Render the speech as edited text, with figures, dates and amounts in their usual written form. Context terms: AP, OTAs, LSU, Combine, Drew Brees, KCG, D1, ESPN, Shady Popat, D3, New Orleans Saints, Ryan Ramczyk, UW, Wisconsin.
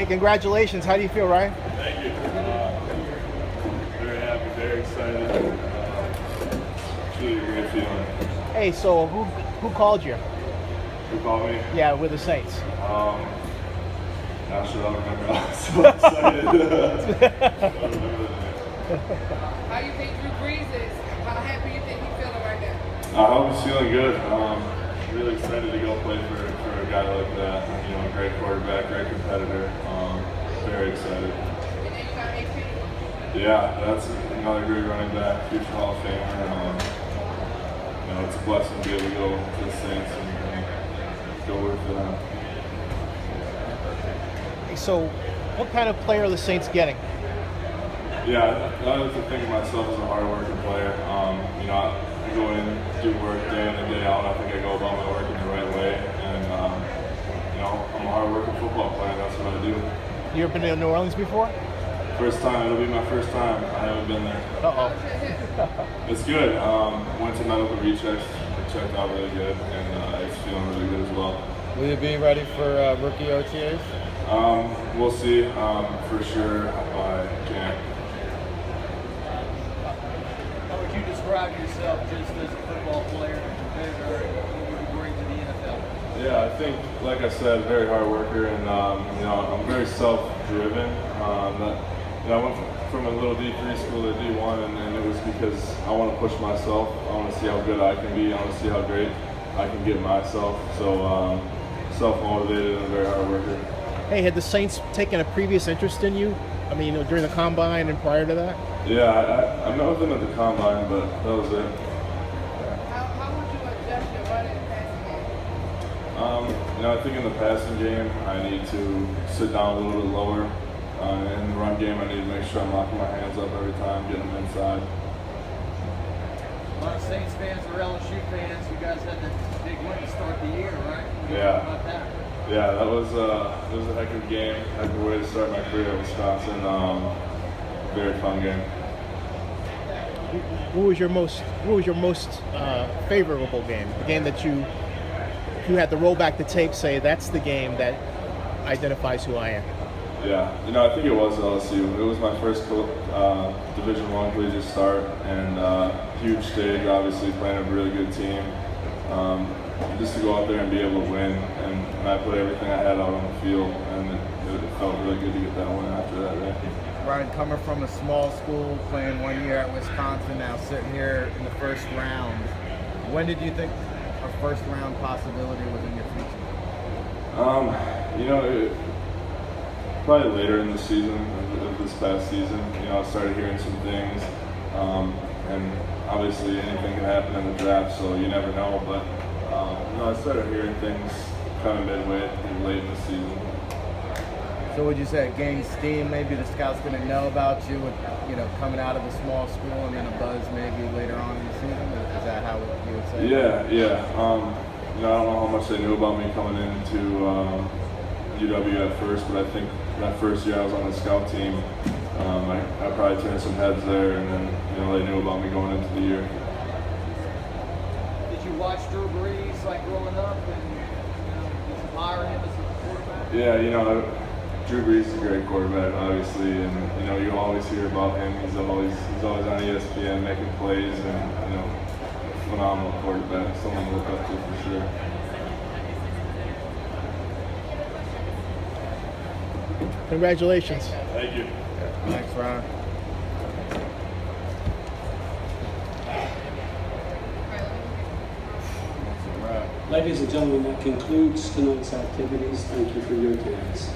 Hey, congratulations. How do you feel, Ryan? Thank you. Very happy, very excited. It's really a great feeling. Hey, so who called you? Who called me? Yeah, with the Saints. Not sure I remember. I was so excited. How do you think Drew Brees is? How happy you think he's feeling right now? I hope he's feeling good. Really excited to go play for a guy like that. You know, a great quarterback, great competitor. Very excited. And then you got AP. Yeah, that's another great running back, future Hall of Famer. You know, it's a blessing to be able to go to the Saints and go work for them. So, what kind of player are the Saints getting? Yeah, I like to think of myself as a hard-working player. You know, I go in, do work day in and day out. I think I go about my work in the right way, and you know, I'm a hard-working football player. That's what I do. You ever been to New Orleans before? First time. It'll be my first time. I haven't been there. It's good. Went to medical rechecks. It checked out really good, and it's feeling really good as well. Will you be ready for rookie OTAs? We'll see, for sure, I can't. How would you describe yourself just as a football player compared to what would you bring to the NFL? Yeah, I think, like I said, very hard worker, and you know, I'm very self-driven. You know, I went from a little D3 school to D1, and it was because I want to push myself. I want to see how good I can be. I want to see how great I can get myself. So, self-motivated and a very hard worker. Hey, had the Saints taken a previous interest in you? I mean, during the Combine and prior to that? Yeah, I know them at the Combine, but that was it. How would you adjust your running passing game? You know, I think in the passing game, I need to sit down a little bit lower. In the run game, I need to make sure I'm locking my hands up every time, getting them inside. A lot of Saints fans or LSU fans, you guys had that big win to start the year, right? Yeah. About that? Yeah, that was a heck of a game, heck of a way to start my career at Wisconsin. Very fun game. What was your most favorable game? The game that you had to roll back the tape, say that's the game that identifies who I am. Yeah, you know, I think it was LSU. It was my first Division I collegiate start, and huge stage, obviously playing a really good team. Just to go out there and be able to win, and I put everything I had out on the field, and it felt really good to get that win after that day. Ryan, coming from a small school, playing 1 year at Wisconsin, now sitting here in the first round, when did you think a first round possibility was in your future? You know, probably later in the season, of this past season. You know, I started hearing some things, and obviously anything can happen in the draft, so you never know, but I started hearing things kind of midway, late in the season. So would you say a gang scheme, maybe the scouts going to know about you, with, you know, coming out of a small school and then a buzz maybe later on in the season? Is that how you would say? Yeah. You know, I don't know how much they knew about me coming into UW at first, but I think that first year I was on the scout team, I probably turned some heads there, and then, you know, they knew about me going into the year. Watch Drew Brees like growing up, and you know, admire him as a quarterback? Yeah, you know, Drew Brees is a great quarterback, obviously, and you know, you always hear about him. He's always on ESPN making plays, and you know, phenomenal quarterback, someone to look up to for sure. Congratulations. Thank you. Thanks, Ryan. Ladies and gentlemen, that concludes tonight's activities. Thank you for your attendance.